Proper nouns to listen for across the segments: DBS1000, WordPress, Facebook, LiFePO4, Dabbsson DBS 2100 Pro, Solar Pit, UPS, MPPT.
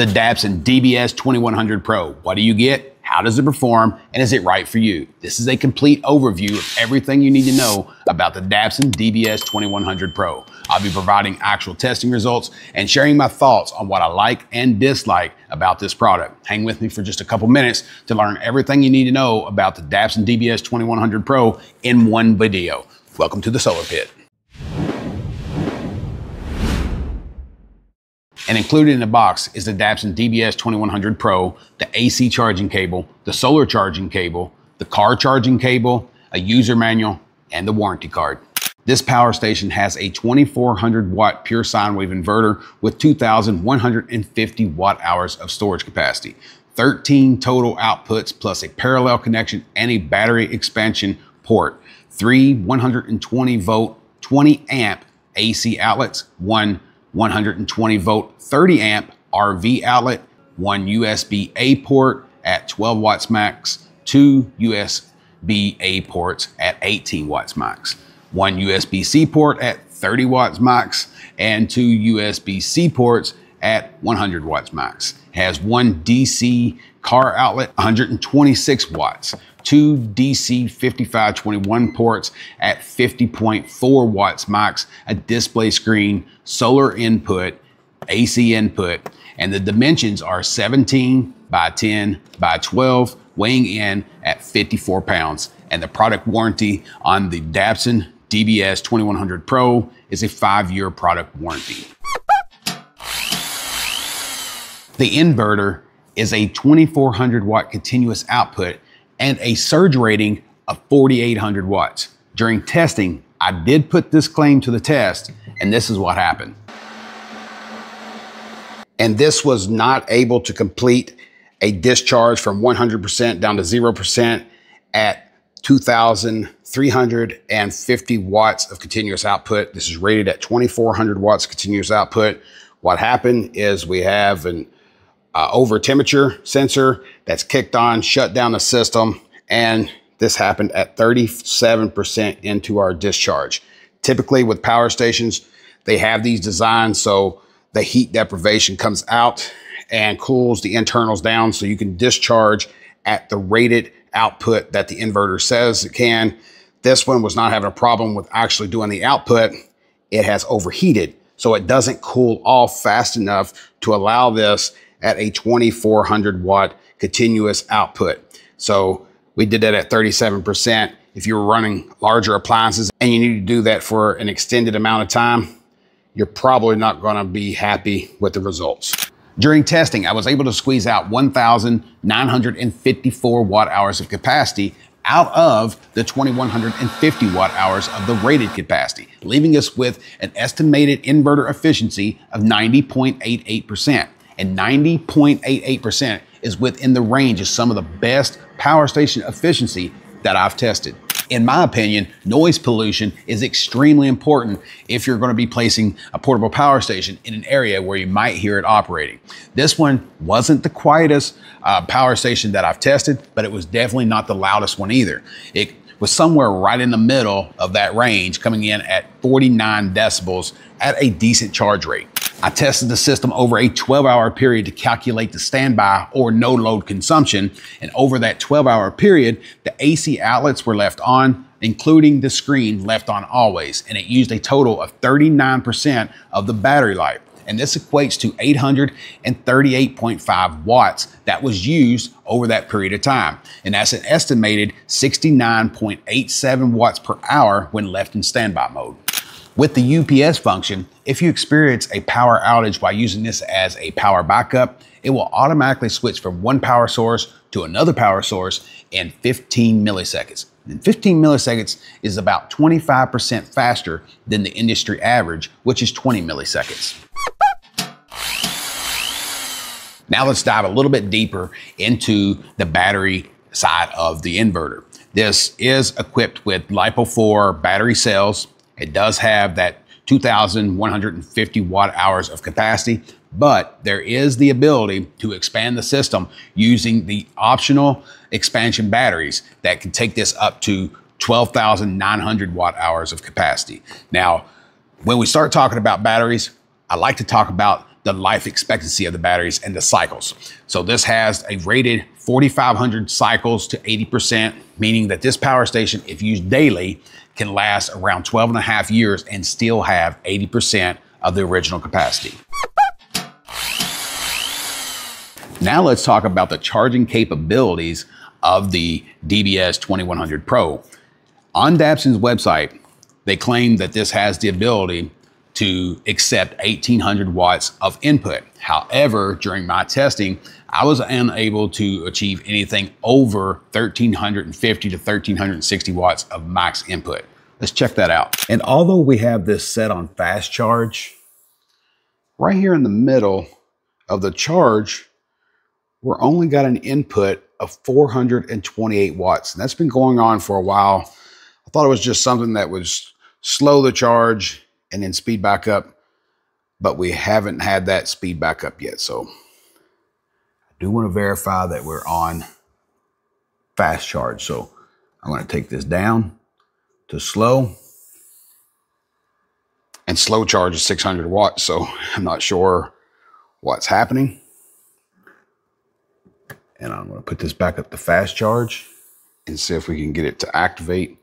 the Dabbsson DBS 2100 Pro. What do you get? How does it perform? And is it right for you? This is a complete overview of everything you need to know about the Dabbsson DBS 2100 Pro. I'll be providing actual testing results and sharing my thoughts on what I like and dislike about this product. Hang with me for just a couple minutes to learn everything you need to know about the Dabbsson DBS 2100 Pro in one video. Welcome to the Solar Pit. And included in the box is the Dabbsson DBS 2100 Pro, the AC charging cable, the solar charging cable, the car charging cable, a user manual, and the warranty card. This power station has a 2400 watt pure sine wave inverter with 2150 watt hours of storage capacity, 13 total outputs plus a parallel connection and a battery expansion port, 3 120 volt 20 amp AC outlets, one 120 volt 30 amp RV outlet, one USB A port at 12 watts max, two USB A ports at 18 watts max, one USB C port at 30 watts max, and two USB C ports at 100 watts max. Has one DC car outlet, 126 watts, two DC 5521 ports at 50.4 watts max, a display screen, solar input, AC input, and the dimensions are 17 by 10 by 12, weighing in at 54 pounds. And the product warranty on the Dabbsson DBS 2100 Pro is a 5-year product warranty. The inverter is a 2400 watt continuous output and a surge rating of 4800 watts. During testing, I did put this claim to the test, and this is what happened. And this was not able to complete a discharge from 100% down to 0% at 2350 watts of continuous output. This is rated at 2400 watts continuous output. What happened is we have an over temperature sensor that's kicked on, shut down the system, and this happened at 37% into our discharge. Typically with power stations, they have these designed so the heat deprivation comes out and cools the internals down so you can discharge at the rated output that the inverter says it can. This one was not having a problem with actually doing the output. It has overheated, so it doesn't cool off fast enough to allow this at a 2400 watt continuous output. So we did that at 37%. If you're running larger appliances and you need to do that for an extended amount of time, you're probably not gonna be happy with the results. During testing, I was able to squeeze out 1954 watt hours of capacity out of the 2150 watt hours of the rated capacity, leaving us with an estimated inverter efficiency of 90.88%. And 90.88% is within the range of some of the best power station efficiency that I've tested. In my opinion, noise pollution is extremely important if you're going to be placing a portable power station in an area where you might hear it operating. This one wasn't the quietest power station that I've tested, but it was definitely not the loudest one either. It was somewhere right in the middle of that range, coming in at 49 decibels at a decent charge rate. I tested the system over a 12-hour period to calculate the standby or no load consumption. And over that 12-hour period, the AC outlets were left on, including the screen left on always. And it used a total of 39% of the battery life. And this equates to 838.5 watts that was used over that period of time. And that's an estimated 69.87 watts per hour when left in standby mode. With the UPS function, if you experience a power outage by using this as a power backup, it will automatically switch from one power source to another power source in 15 milliseconds. And 15 milliseconds is about 25% faster than the industry average, which is 20 milliseconds. Now let's dive a little bit deeper into the battery side of the inverter. This is equipped with LiFePO4 battery cells. It does have that 2150 watt hours of capacity, but there is the ability to expand the system using the optional expansion batteries that can take this up to 12,900 watt hours of capacity. Now, when we start talking about batteries, I like to talk about the life expectancy of the batteries and the cycles. So this has a rated 4,500 cycles to 80%, meaning that this power station, if used daily, can last around 12.5 years and still have 80% of the original capacity. Now let's talk about the charging capabilities of the DBS 2100 Pro. On Dabbsson's website, they claim that this has the ability to accept 1800 watts of input. However, during my testing, I was unable to achieve anything over 1350 to 1360 watts of max input. Let's check that out. And although we have this set on fast charge, right here in the middle of the charge, we're only got an input of 428 watts. And that's been going on for a while. I thought it was just something that would slow the charge and then speed back up, but we haven't had that speed back up yet. So I do want to verify that we're on fast charge. So I'm going to take this down to slow, and slow charge is 600 watts. So I'm not sure what's happening. And I'm going to put this back up to fast charge and see if we can get it to activate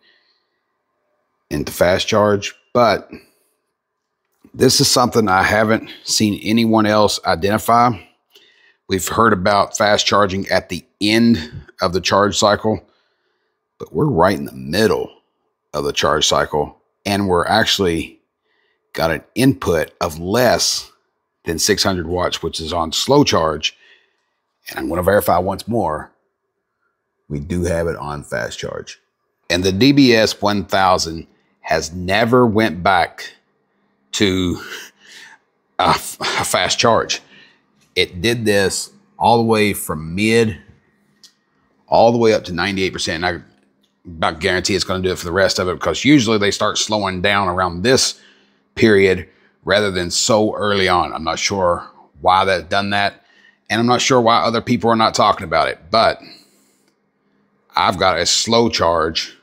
into fast charge. But this is something I haven't seen anyone else identify. We've heard about fast charging at the end of the charge cycle, but we're right in the middle of the charge cycle, and we're actually got an input of less than 600 watts, which is on slow charge. And I'm going to verify once more, we do have it on fast charge. And the DBS 1000 has never went back to a fast charge. It did this all the way from mid, all the way up to 98%. And I about guarantee it's going to do it for the rest of it, because usually they start slowing down around this period rather than so early on. I'm not sure why that's done that. And I'm not sure why other people are not talking about it, but I've got a slow charge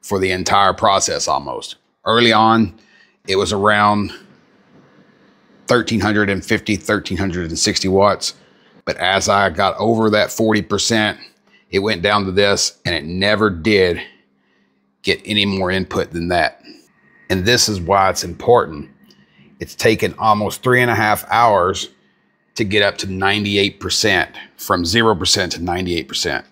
for the entire process almost. Early on, it was around 1350, 1360 watts. But as I got over that 40%, it went down to this, and it never did get any more input than that. And this is why it's important. It's taken almost 3.5 hours to get up to 98%, from 0% to 98%.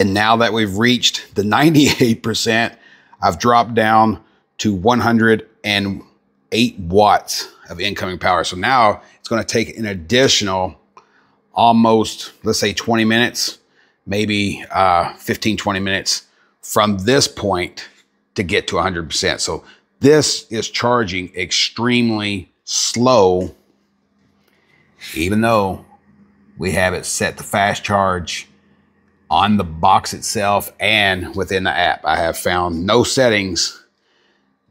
And now that we've reached the 98%, I've dropped down to 108 watts of incoming power. So now it's going to take an additional almost, let's say 20 minutes, maybe 15, 20 minutes from this point to get to 100%. So this is charging extremely slow, even though we have it set to fast charge on the box itself and within the app. I have found no settings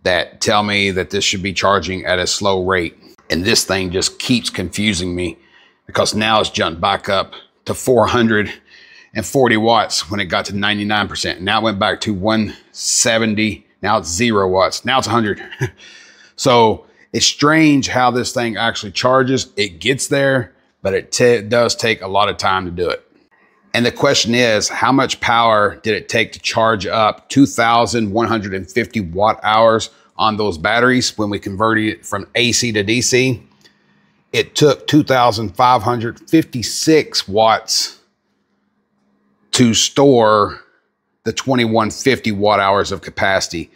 that tell me that this should be charging at a slow rate. And this thing just keeps confusing me, because now it's jumped back up to 440 watts when it got to 99%. Now it went back to 170. Now it's 0 watts. Now it's 100. So it's strange how this thing actually charges. It gets there, but it does take a lot of time to do it. And the question is, how much power did it take to charge up 2,150 watt hours on those batteries when we converted it from AC to DC? It took 2,556 watts to store the 2,150 watt hours of capacity.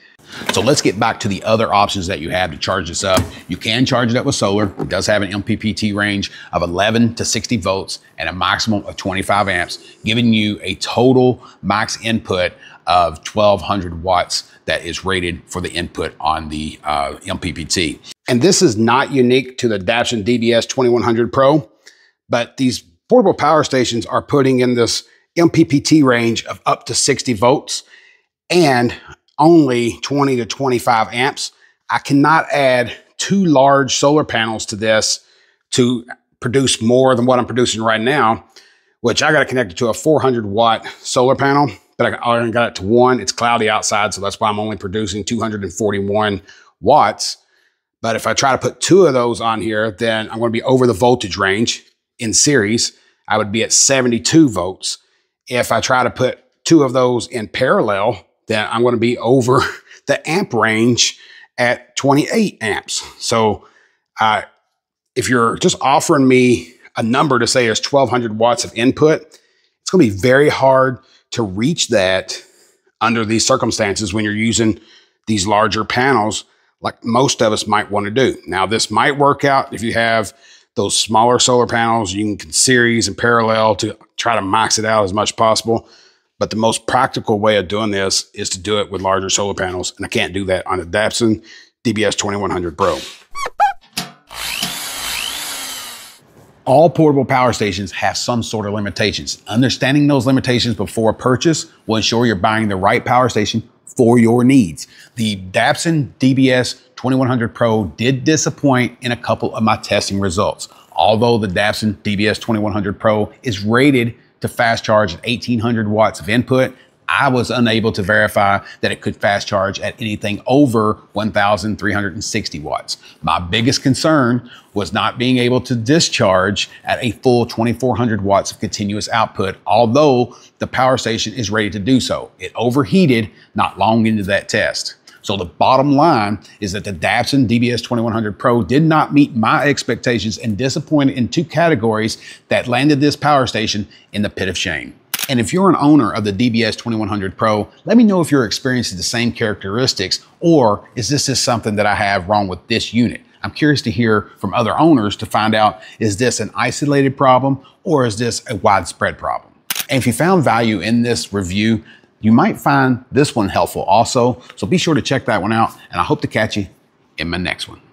So let's get back to the other options that you have to charge this up. You can charge it up with solar. It does have an MPPT range of 11 to 60 volts and a maximum of 25 amps, giving you a total max input of 1,200 watts that is rated for the input on the MPPT. And this is not unique to the Dabbsson DBS 2100 Pro, but these portable power stations are putting in this MPPT range of up to 60 volts and only 20 to 25 amps. I cannot add 2 large solar panels to this to produce more than what I'm producing right now, which I got to connect it to a 400 watt solar panel, but I already got it to 1. It's cloudy outside, so that's why I'm only producing 241 watts. But if I try to put two of those on here, then I'm going to be over the voltage range in series. I would be at 72 volts. If I try to put two of those in parallel, then I'm going to be over the amp range at 28 amps. So if you're just offering me a number to say there's 1,200 watts of input, it's going to be very hard to reach that under these circumstances when you're using these larger panels like most of us might want to do. Now, this might work out if you have those smaller solar panels. You can series and parallel to try to max it out as much as possible. But the most practical way of doing this is to do it with larger solar panels, and I can't do that on a Dabbsson DBS 2100 Pro. All portable power stations have some sort of limitations. Understanding those limitations before purchase will ensure you're buying the right power station for your needs. The Dabbsson DBS 2100 Pro did disappoint in a couple of my testing results. Although the Dabbsson DBS 2100 Pro is rated to fast charge at 1,800 watts of input, I was unable to verify that it could fast charge at anything over 1,360 watts. My biggest concern was not being able to discharge at a full 2,400 watts of continuous output, although the power station is ready to do so. It overheated not long into that test. So the bottom line is that the Dabbsson DBS 2100 Pro did not meet my expectations and disappointed in two categories that landed this power station in the pit of shame. And if you're an owner of the DBS 2100 Pro, let me know if you're experiencing the same characteristics, or is this just something that I have wrong with this unit? I'm curious to hear from other owners to find out, is this an isolated problem or is this a widespread problem? And if you found value in this review, you might find this one helpful also. So be sure to check that one out, and I hope to catch you in my next one.